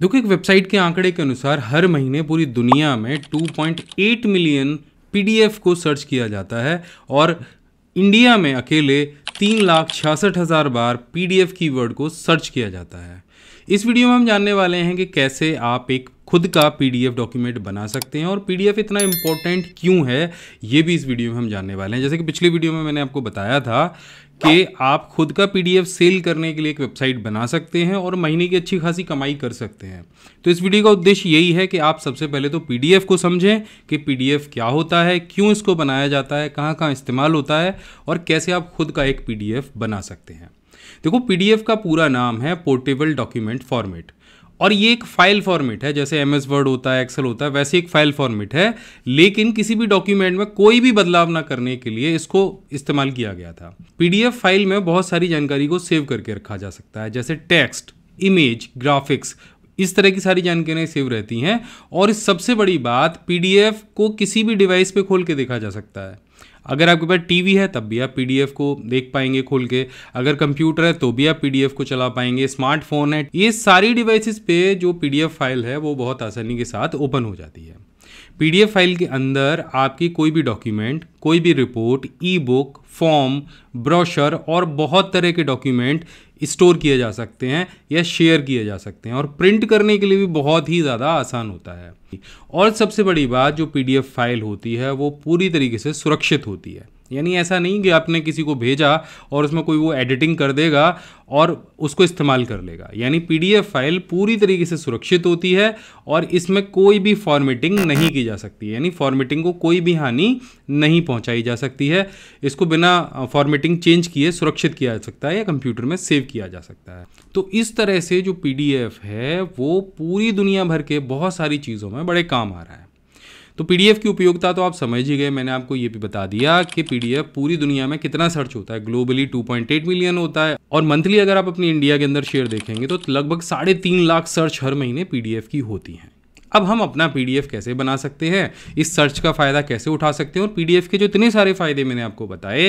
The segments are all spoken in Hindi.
देखो, एक वेबसाइट के आंकड़े के अनुसार हर महीने पूरी दुनिया में 2.8 मिलियन पीडीएफ को सर्च किया जाता है और इंडिया में अकेले 3,66,000 बार पीडीएफ कीवर्ड को सर्च किया जाता है। इस वीडियो में हम जानने वाले हैं कि कैसे आप एक खुद का पीडीएफ डॉक्यूमेंट बना सकते हैं और पीडीएफ इतना इम्पोर्टेंट क्यों है ये भी इस वीडियो में हम जानने वाले हैं। जैसे कि पिछली वीडियो में मैंने आपको बताया था कि आप खुद का पीडीएफ सेल करने के लिए एक वेबसाइट बना सकते हैं और महीने की अच्छी खासी कमाई कर सकते हैं। तो इस वीडियो का उद्देश्य यही है कि आप सबसे पहले तो पीडीएफ को समझें कि पीडीएफ क्या होता है, क्यों इसको बनाया जाता है, कहाँ कहाँ इस्तेमाल होता है और कैसे आप खुद का एक पीडीएफ बना सकते हैं। देखो, पीडीएफ का पूरा नाम है पोर्टेबल डॉक्यूमेंट फॉर्मेट और ये एक फाइल फॉर्मेट है। जैसे MS वर्ड होता है, एक्सेल होता है, वैसे एक फाइल फॉर्मेट है, लेकिन किसी भी डॉक्यूमेंट में कोई भी बदलाव ना करने के लिए इसको इस्तेमाल किया गया था। पीडीएफ फाइल में बहुत सारी जानकारी को सेव करके रखा जा सकता है, जैसे टेक्स्ट, इमेज, ग्राफिक्स, इस तरह की सारी जानकारियाँ सेव रहती हैं। और इस सबसे बड़ी बात, पीडीएफ को किसी भी डिवाइस पे खोल के देखा जा सकता है। अगर आपके पास टीवी है तब भी आप पीडीएफ को देख पाएंगे खोल के, अगर कंप्यूटर है तो भी आप पीडीएफ को चला पाएंगे, स्मार्टफोन है, ये सारी डिवाइसेस पे जो पीडीएफ फाइल है वो बहुत आसानी के साथ ओपन हो जाती है। पीडीएफ फाइल के अंदर आपकी कोई भी डॉक्यूमेंट, कोई भी report, e book, form, brochure और बहुत तरह के डॉक्यूमेंट स्टोर किए जा सकते हैं या शेयर किए जा सकते हैं और प्रिंट करने के लिए भी बहुत ही ज़्यादा आसान होता है। और सबसे बड़ी बात, जो पीडीएफ फाइल होती है वो पूरी तरीके से सुरक्षित होती है, यानी ऐसा नहीं कि आपने किसी को भेजा और उसमें कोई वो एडिटिंग कर देगा और उसको इस्तेमाल कर लेगा। यानी पीडीएफ फाइल पूरी तरीके से सुरक्षित होती है और इसमें कोई भी फॉर्मेटिंग नहीं की जा सकती, यानी फॉर्मेटिंग को कोई भी हानि नहीं पहुंचाई जा सकती है। इसको बिना फॉर्मेटिंग चेंज किए सुरक्षित किया जा सकता है या कंप्यूटर में सेव किया जा सकता है। तो इस तरह से जो पीडीएफ है वो पूरी दुनिया भर के बहुत सारी चीज़ों में बड़े काम आ रहा है। तो पीडीएफ की उपयोगिता तो आप समझ ही गए। मैंने आपको ये भी बता दिया कि पीडीएफ पूरी दुनिया में कितना सर्च होता है, ग्लोबली 2.8 मिलियन होता है और मंथली अगर आप अपनी इंडिया के अंदर शेयर देखेंगे तो लगभग 3.5 लाख सर्च हर महीने पीडीएफ की होती हैं। अब हम अपना पीडीएफ कैसे बना सकते हैं, इस सर्च का फ़ायदा कैसे उठा सकते हैं और पीडीएफ के जो इतने सारे फ़ायदे मैंने आपको बताए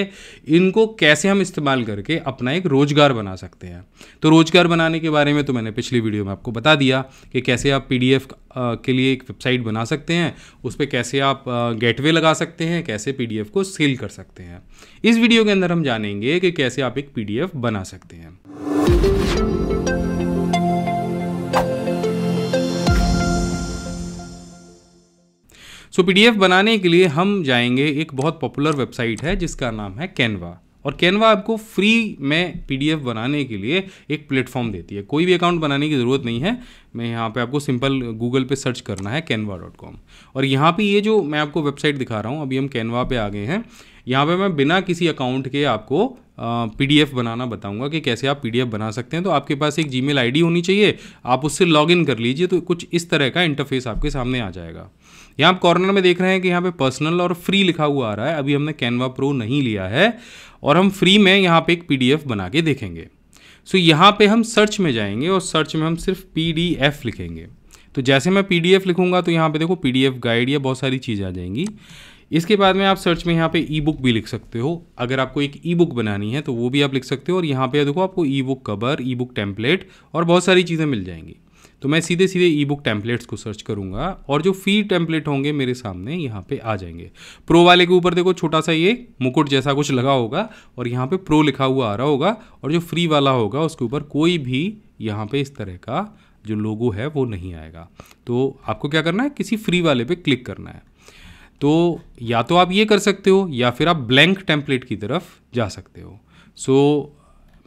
इनको कैसे हम इस्तेमाल करके अपना एक रोज़गार बना सकते हैं। तो रोज़गार बनाने के बारे में तो मैंने पिछली वीडियो में आपको बता दिया कि कैसे आप पीडीएफ के लिए एक वेबसाइट बना सकते हैं, उस पर कैसे आप गेटवे लगा सकते हैं, कैसे पीडीएफ को सेल कर सकते हैं। इस वीडियो के अंदर हम जानेंगे कि कैसे आप एक पीडीएफ बना सकते हैं। तो पीडीएफ बनाने के लिए हम जाएंगे, एक बहुत पॉपुलर वेबसाइट है जिसका नाम है कैनवा और कैनवा आपको फ्री में पीडीएफ बनाने के लिए एक प्लेटफॉर्म देती है। कोई भी अकाउंट बनाने की ज़रूरत नहीं है। मैं यहाँ पे आपको सिंपल गूगल पे सर्च करना है canva.com और यहाँ पे ये जो मैं आपको वेबसाइट दिखा रहा हूँ, अभी हम कैनवा पे आ गए हैं। यहाँ पे मैं बिना किसी अकाउंट के आपको पीडीएफ बनाना बताऊंगा कि कैसे आप पीडीएफ बना सकते हैं। तो आपके पास एक जीमेल आईडी होनी चाहिए, आप उससे लॉगिन कर लीजिए तो कुछ इस तरह का इंटरफेस आपके सामने आ जाएगा। यहाँ आप कॉर्नर में देख रहे हैं कि यहाँ पे पर्सनल और फ्री लिखा हुआ आ रहा है। अभी हमने कैनवा प्रो नहीं लिया है और हम फ्री में यहाँ पे एक पीडीएफ बना के देखेंगे। सो यहाँ पे हम सर्च में जाएंगे और सर्च में हम सिर्फ पीडीएफ लिखेंगे। तो जैसे मैं पीडीएफ लिखूंगा तो यहाँ पे देखो पीडीएफ गाइड या बहुत सारी चीज़ें आ जाएंगी। इसके बाद में आप सर्च में यहाँ पे ई बुक भी लिख सकते हो, अगर आपको एक ई बुक बनानी है तो वो भी आप लिख सकते हो। और यहाँ पे देखो आपको e book cover, e book template और बहुत सारी चीज़ें मिल जाएंगी। तो मैं सीधे सीधे ई बुक टेम्पलेट्स को सर्च करूँगा और जो फ्री टेम्पलेट होंगे मेरे सामने यहाँ पे आ जाएंगे। प्रो वाले के ऊपर देखो छोटा सा ये मुकुट जैसा कुछ लगा होगा और यहाँ पे प्रो लिखा हुआ आ रहा होगा और जो फ्री वाला होगा उसके ऊपर कोई भी यहाँ पे इस तरह का जो लोगो है वो नहीं आएगा। तो आपको क्या करना है, किसी फ्री वाले पर क्लिक करना है। तो या तो आप ये कर सकते हो या फिर आप ब्लैंक टेम्पलेट की तरफ जा सकते हो। सो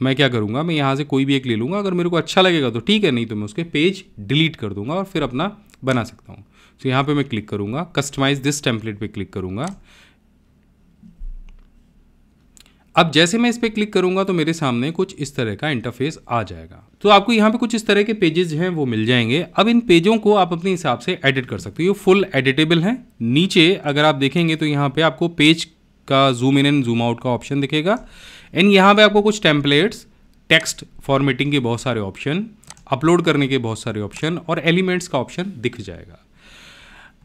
मैं क्या करूँगा, मैं यहाँ से कोई भी एक ले लूँगा, अगर मेरे को अच्छा लगेगा तो ठीक है, नहीं तो मैं उसके पेज डिलीट कर दूँगा और फिर अपना बना सकता हूँ। सो यहाँ पे मैं क्लिक करूँगा, कस्टमाइज दिस टेम्पलेट पे क्लिक करूँगा। अब जैसे मैं इस पर क्लिक करूँगा तो मेरे सामने कुछ इस तरह का इंटरफेस आ जाएगा। तो आपको यहाँ पे कुछ इस तरह के पेजेस हैं वो मिल जाएंगे। अब इन पेजों को आप अपने हिसाब से एडिट कर सकते हो, ये फुल एडिटेबल हैं। नीचे अगर आप देखेंगे तो यहाँ पे आपको पेज का zoom in and zoom out का ऑप्शन दिखेगा एंड यहाँ पे आपको कुछ टेम्पलेट्स, टेक्स्ट फॉर्मेटिंग के बहुत सारे ऑप्शन, अपलोड करने के बहुत सारे ऑप्शन और एलिमेंट्स का ऑप्शन दिख जाएगा।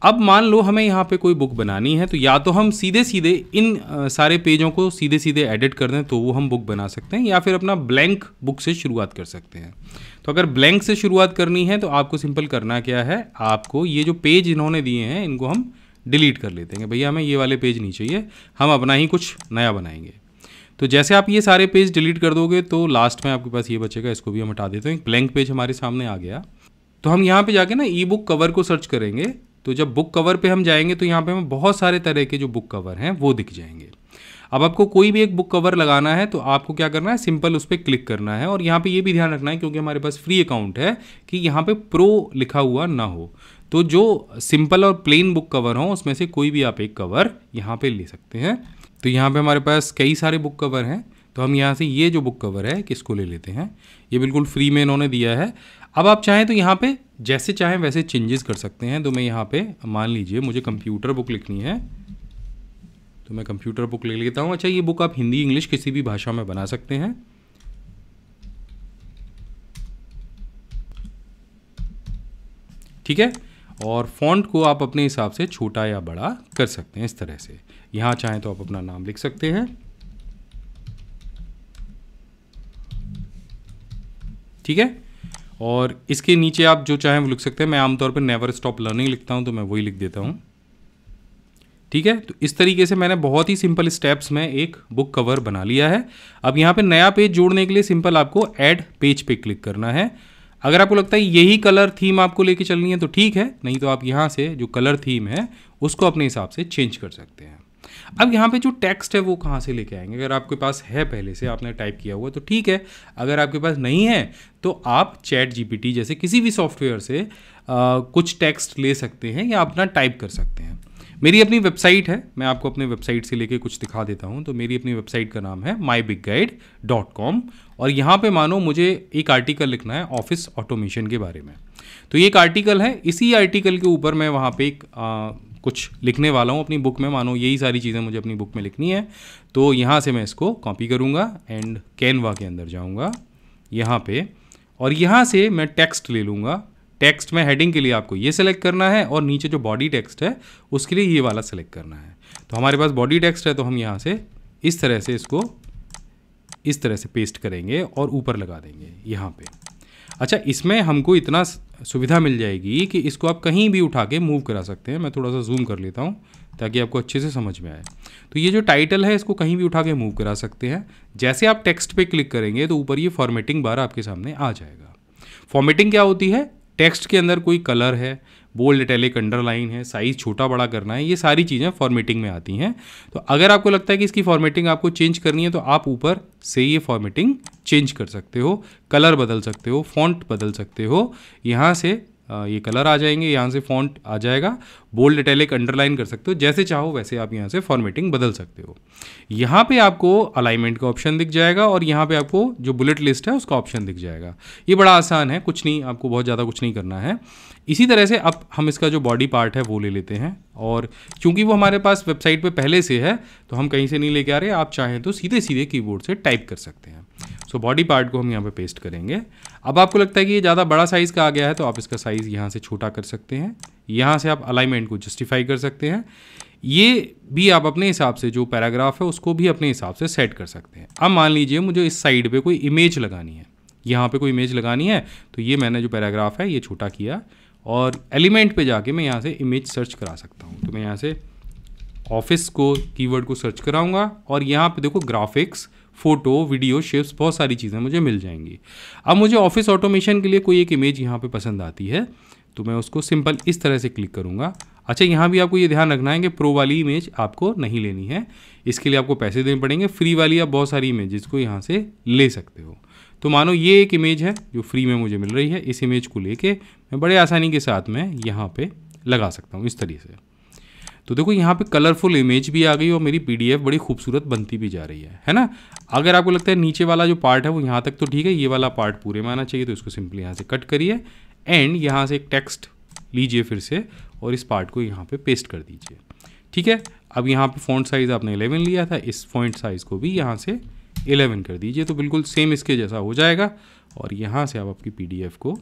अब मान लो हमें यहाँ पे कोई बुक बनानी है, तो या तो हम सीधे सीधे इन सारे पेजों को सीधे सीधे एडिट कर दें तो वो हम बुक बना सकते हैं, या फिर अपना ब्लैंक बुक से शुरुआत कर सकते हैं। तो अगर ब्लैंक से शुरुआत करनी है तो आपको सिंपल करना क्या है, आपको ये जो पेज इन्होंने दिए हैं इनको हम डिलीट कर लेते हैं। भैया हमें ये वाले पेज नहीं चाहिए, हम अपना ही कुछ नया बनाएंगे। तो जैसे आप ये सारे पेज डिलीट कर दोगे तो लास्ट में आपके पास ये बचेगा, इसको भी हम हटा देते हैं। ब्लैंक पेज हमारे सामने आ गया, तो हम यहाँ पे जाके ना ई बुक कवर को सर्च करेंगे। तो जब बुक कवर पे हम जाएंगे तो यहाँ पे हमें बहुत सारे तरह के जो बुक कवर हैं वो दिख जाएंगे। अब आपको कोई भी एक बुक कवर लगाना है तो आपको क्या करना है, सिंपल उस पर क्लिक करना है। और यहाँ पे ये भी ध्यान रखना है क्योंकि हमारे पास फ्री अकाउंट है कि यहाँ पे प्रो लिखा हुआ ना हो, तो जो सिंपल और प्लेन बुक कवर हो उसमें से कोई भी आप एक कवर यहाँ पे ले सकते हैं। तो यहाँ पे हमारे पास कई सारे बुक कवर हैं, तो हम यहाँ से ये जो बुक कवर है किसको ले लेते हैं, ये बिल्कुल फ्री में इन्होंने दिया है। अब आप चाहें तो यहाँ पे जैसे चाहें वैसे चेंजेस कर सकते हैं। तो मैं यहाँ पे मान लीजिए मुझे कंप्यूटर बुक लिखनी है, तो मैं कंप्यूटर बुक ले लेता हूँ। अच्छा, ये बुक आप हिंदी इंग्लिश किसी भी भाषा में बना सकते हैं। ठीक है, और फॉन्ट को आप अपने हिसाब से छोटा या बड़ा कर सकते हैं इस तरह से। यहाँ चाहें तो आप अपना नाम लिख सकते हैं। ठीक है, और इसके नीचे आप जो चाहें वो लिख सकते हैं। मैं आमतौर पर नेवर स्टॉप लर्निंग लिखता हूँ, तो मैं वही लिख देता हूँ। ठीक है, तो इस तरीके से मैंने बहुत ही सिंपल स्टेप्स में एक बुक कवर बना लिया है। अब यहाँ पे नया पेज जोड़ने के लिए सिंपल आपको ऐड पेज पे क्लिक करना है। अगर आपको लगता है यही कलर थीम आपको लेके चलनी है तो ठीक है, नहीं तो आप यहाँ से जो कलर थीम है उसको अपने हिसाब से चेंज कर सकते हैं। अब यहाँ पे जो टेक्स्ट है वो कहाँ से लेके आएंगे, अगर आपके पास है पहले से आपने टाइप किया हुआ तो ठीक है, अगर आपके पास नहीं है तो आप चैट जीपीटी जैसे किसी भी सॉफ्टवेयर से कुछ टेक्स्ट ले सकते हैं या अपना टाइप कर सकते हैं। मेरी अपनी वेबसाइट है, मैं आपको अपने वेबसाइट से लेके कुछ दिखा देता हूँ। तो मेरी अपनी वेबसाइट का नाम है mybigguide.com और यहाँ पे मानो मुझे एक आर्टिकल लिखना है ऑफिस ऑटोमेशन के बारे में। तो ये एक आर्टिकल है, इसी आर्टिकल के ऊपर मैं वहाँ पे एक कुछ लिखने वाला हूँ अपनी बुक में। मानो यही सारी चीज़ें मुझे अपनी बुक में लिखनी है, तो यहाँ से मैं इसको कॉपी करूँगा एंड कैनवा के अंदर जाऊँगा यहाँ पर, और यहाँ से मैं टेक्स्ट ले लूँगा। टेक्स्ट में हेडिंग के लिए आपको ये सेलेक्ट करना है और नीचे जो बॉडी टेक्स्ट है उसके लिए ये वाला सेलेक्ट करना है। तो हमारे पास बॉडी टेक्स्ट है, तो हम यहाँ से इस तरह से इसको इस तरह से पेस्ट करेंगे और ऊपर लगा देंगे यहाँ पे। अच्छा, इसमें हमको इतना सुविधा मिल जाएगी कि इसको आप कहीं भी उठा के मूव करा सकते हैं। मैं थोड़ा सा जूम कर लेता हूँ ताकि आपको अच्छे से समझ में आए। तो ये जो टाइटल है इसको कहीं भी उठा के मूव करा सकते हैं। जैसे आप टेक्स्ट पे क्लिक करेंगे तो ऊपर ये फॉर्मेटिंग बार आपके सामने आ जाएगा। फॉर्मेटिंग क्या होती है, टेक्स्ट के अंदर कोई कलर है, बोल्ड इटैलिक अंडरलाइन है, साइज़ छोटा बड़ा करना है, ये सारी चीज़ें फॉर्मेटिंग में आती हैं। तो अगर आपको लगता है कि इसकी फॉर्मेटिंग आपको चेंज करनी है तो आप ऊपर से ये फॉर्मेटिंग चेंज कर सकते हो, कलर बदल सकते हो, फॉन्ट बदल सकते हो। यहाँ से ये कलर आ जाएंगे, यहाँ से फॉन्ट आ जाएगा, बोल्ड इटैलिक अंडरलाइन कर सकते हो, जैसे चाहो वैसे आप यहाँ से फॉर्मेटिंग बदल सकते हो। यहाँ पे आपको अलाइनमेंट का ऑप्शन दिख जाएगा और यहाँ पे आपको जो बुलेट लिस्ट है उसका ऑप्शन दिख जाएगा। ये बड़ा आसान है, कुछ नहीं, आपको बहुत ज़्यादा कुछ नहीं करना है। इसी तरह से अब हम इसका जो बॉडी पार्ट है वो ले लेते हैं, और चूँकि वो हमारे पास वेबसाइट पर पहले से है तो हम कहीं से नहीं लेके आ रहे, आप चाहें तो सीधे सीधे कीबोर्ड से टाइप कर सकते हैं। सो बॉडी पार्ट को हम यहाँ पे पेस्ट करेंगे। अब आपको लगता है कि ये ज़्यादा बड़ा साइज़ का आ गया है तो आप इसका साइज़ यहाँ से छोटा कर सकते हैं, यहाँ से आप अलाइनमेंट को जस्टिफाई कर सकते हैं। ये भी आप अपने हिसाब से जो पैराग्राफ है उसको भी अपने हिसाब से सेट कर सकते हैं। अब मान लीजिए मुझे इस साइड पे कोई इमेज लगानी है, यहाँ पे कोई इमेज लगानी है, तो ये मैंने जो पैराग्राफ है ये छोटा किया और एलिमेंट पे जाके मैं यहाँ से इमेज सर्च करा सकता हूँ। तो मैं यहाँ से ऑफिस को कीवर्ड को सर्च कराऊँगा और यहाँ पे देखो ग्राफिक्स, फोटो, वीडियो, शेप्स, बहुत सारी चीज़ें मुझे मिल जाएंगी। अब मुझे ऑफिस ऑटोमेशन के लिए कोई एक इमेज यहाँ पे पसंद आती है तो मैं उसको सिंपल इस तरह से क्लिक करूँगा। अच्छा, यहाँ भी आपको ये ध्यान रखना है कि प्रो वाली इमेज आपको नहीं लेनी है, इसके लिए आपको पैसे देने पड़ेंगे। फ्री वाली आप बहुत सारी इमेजेस को यहाँ से ले सकते हो। तो मानो ये एक इमेज है जो फ्री में मुझे मिल रही है, इस इमेज को लेके मैं बड़े आसानी के साथ मैं यहाँ पर लगा सकता हूँ इस तरीके से। तो देखो यहाँ पे कलरफुल इमेज भी आ गई और मेरी पीडीएफ बड़ी खूबसूरत बनती भी जा रही है ना। अगर आपको लगता है नीचे वाला जो पार्ट है वो यहाँ तक तो ठीक है, ये वाला पार्ट पूरे में आना चाहिए, तो इसको सिंपली यहाँ से कट करिए एंड यहाँ से एक टेक्स्ट लीजिए फिर से और इस पार्ट को यहाँ पे पेस्ट कर दीजिए। ठीक है, अब यहाँ पे फॉन्ट साइज़ आपने 11 लिया था, इस फॉन्ट साइज़ को भी यहाँ से 11 कर दीजिए, तो बिल्कुल सेम इसके जैसा हो जाएगा। और यहाँ से आप आपकी पीडीएफ को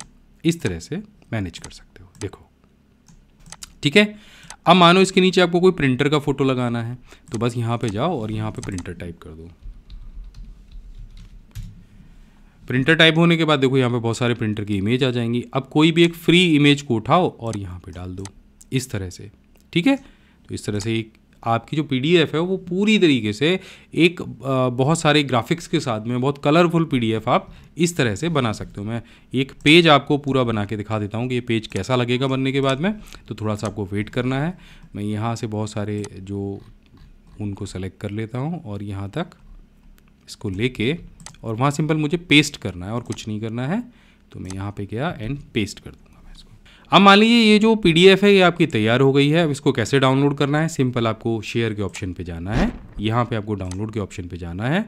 इस तरह से मैनेज कर सकते हो, देखो। ठीक है। अब मानो इसके नीचे आपको कोई प्रिंटर का फोटो लगाना है, तो बस यहाँ पे जाओ और यहाँ पे प्रिंटर टाइप कर दो। प्रिंटर टाइप होने के बाद देखो यहाँ पे बहुत सारे प्रिंटर की इमेज आ जाएंगी। अब कोई भी एक फ्री इमेज को उठाओ और यहाँ पे डाल दो इस तरह से, ठीक है। तो इस तरह से एक आपकी जो PDF है वो पूरी तरीके से एक बहुत सारे ग्राफिक्स के साथ में बहुत कलरफुल PDF आप इस तरह से बना सकते हो। मैं एक पेज आपको पूरा बना के दिखा देता हूँ कि ये पेज कैसा लगेगा बनने के बाद में। तो थोड़ा सा आपको वेट करना है। मैं यहाँ से बहुत सारे जो उनको सेलेक्ट कर लेता हूँ और यहाँ तक इसको लेके और वहाँ सिंपल मुझे पेस्ट करना है और कुछ नहीं करना है। तो मैं यहाँ पे गया एंड पेस्ट कर दूँगा मैं इसको। अब मान लीजिए ये जो PDF है ये आपकी तैयार हो गई है। अब इसको कैसे डाउनलोड करना है, सिंपल आपको शेयर के ऑप्शन पे जाना है, यहाँ पे आपको डाउनलोड के ऑप्शन पे जाना है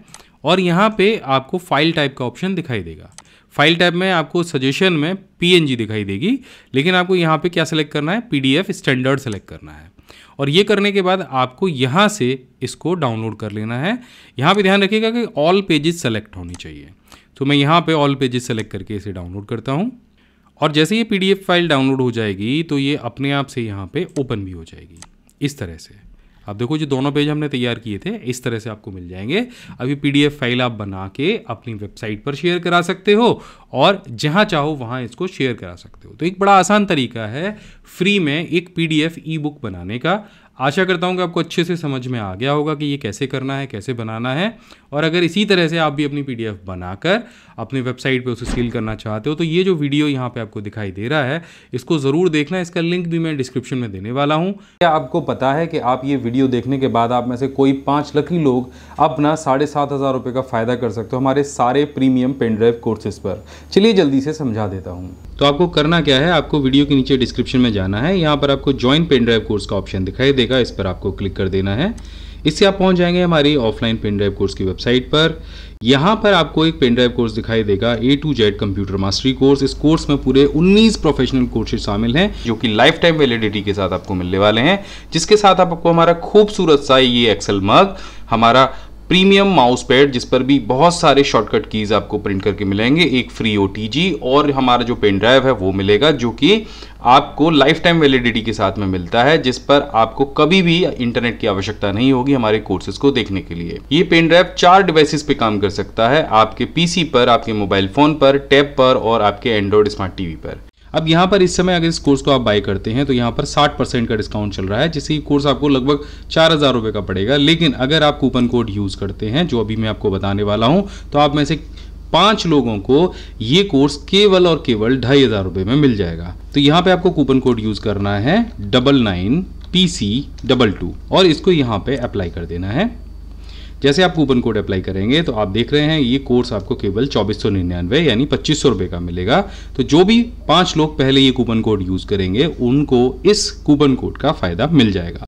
और यहाँ पे आपको फाइल टाइप का ऑप्शन दिखाई देगा। फाइल टाइप में आपको सजेशन में PNG दिखाई देगी, लेकिन आपको यहाँ पे क्या सेलेक्ट करना है, PDF स्टैंडर्ड सेलेक्ट करना है। और ये करने के बाद आपको यहाँ से इसको डाउनलोड कर लेना है। यहाँ पे ध्यान रखिएगा कि ऑल पेजेस सेलेक्ट होनी चाहिए। तो मैं यहाँ पे ऑल पेजेस सेलेक्ट करके इसे डाउनलोड करता हूँ और जैसे ये PDF फाइल डाउनलोड हो जाएगी तो ये अपने आप से यहाँ पे ओपन भी हो जाएगी इस तरह से। आप देखो जो दोनों पेज हमने तैयार किए थे इस तरह से आपको मिल जाएंगे। अभी PDF फाइल आप बना के अपनी वेबसाइट पर शेयर करा सकते हो और जहाँ चाहो वहाँ इसको शेयर करा सकते हो। तो एक बड़ा आसान तरीका है फ्री में एक PDF ई-बुक बनाने का। आशा करता हूँ कि आपको अच्छे से समझ में आ गया होगा कि ये कैसे करना है, कैसे बनाना है। और अगर इसी तरह से आप भी अपनी PDF बनाकर अपनी वेबसाइट पे उसे सेल करना चाहते हो तो ये जो वीडियो यहाँ पे आपको दिखाई दे रहा है इसको ज़रूर देखना। इसका लिंक भी मैं डिस्क्रिप्शन में देने वाला हूँ। क्या आपको पता है कि आप ये वीडियो देखने के बाद आप में से कोई 5 लाख लोग अपना 7,500 रुपये का फ़ायदा कर सकते हो हमारे सारे प्रीमियम पेनड्राइव कोर्सेज़ पर। चलिए जल्दी से समझा देता हूँ। तो आपको करना क्या है, आपको वीडियो के नीचे डिस्क्रिप्शन में जाना है। यहाँ पर आपको ज्वाइन पेनड्राइव कोर्स का ऑप्शन दिखाई देगा, इस पर आपको क्लिक कर देना है। इससे आप पहुंच जाएंगे हमारी ऑफलाइन पेनड्राइव कोर्स की वेबसाइट पर। यहाँ पर आपको एक पेनड्राइव कोर्स दिखाई देगा, A to Z computer mastery course. इस कोर्स में पूरे 19 प्रोफेशनल कोर्सेज शामिल हैं जो कि लाइफ टाइम वैलिडिटी के साथ आपको मिलने वाले हैं, जिसके साथ आपको हमारा खूबसूरत सा ये एक्सेल मग, हमारा प्रीमियम माउस पैड जिस पर भी बहुत सारे शॉर्टकट कीज आपको प्रिंट करके मिलेंगे, एक फ्री OTG और हमारा जो पेन ड्राइव है वो मिलेगा जो कि आपको लाइफ टाइम वैलिडिटी के साथ में मिलता है, जिस पर आपको कभी भी इंटरनेट की आवश्यकता नहीं होगी हमारे कोर्सेज को देखने के लिए। ये पेन ड्राइव 4 डिवाइसेस पे काम कर सकता है, आपके PC पर, आपके मोबाइल फोन पर, टैब पर और आपके एंड्रॉइड स्मार्ट TV पर। अब यहाँ पर इस समय अगर इस कोर्स को आप बाय करते हैं तो यहाँ पर 60% का डिस्काउंट चल रहा है, जिससे ये कोर्स आपको लगभग 4,000 रुपये का पड़ेगा। लेकिन अगर आप कूपन कोड यूज़ करते हैं जो अभी मैं आपको बताने वाला हूँ तो आप में से 5 लोगों को ये कोर्स केवल और केवल 2,500 रुपये में मिल जाएगा। तो यहाँ पे आपको कूपन कोड यूज़ करना है 99PC22 और इसको यहाँ पे अप्लाई कर देना है। जैसे आप कूपन कोड अप्लाई करेंगे तो आप देख रहे हैं ये कोर्स आपको केवल 2,499 यानी 2,500 रुपये का मिलेगा। तो जो भी 5 लोग पहले ये कूपन कोड यूज़ करेंगे उनको इस कूपन कोड का फ़ायदा मिल जाएगा।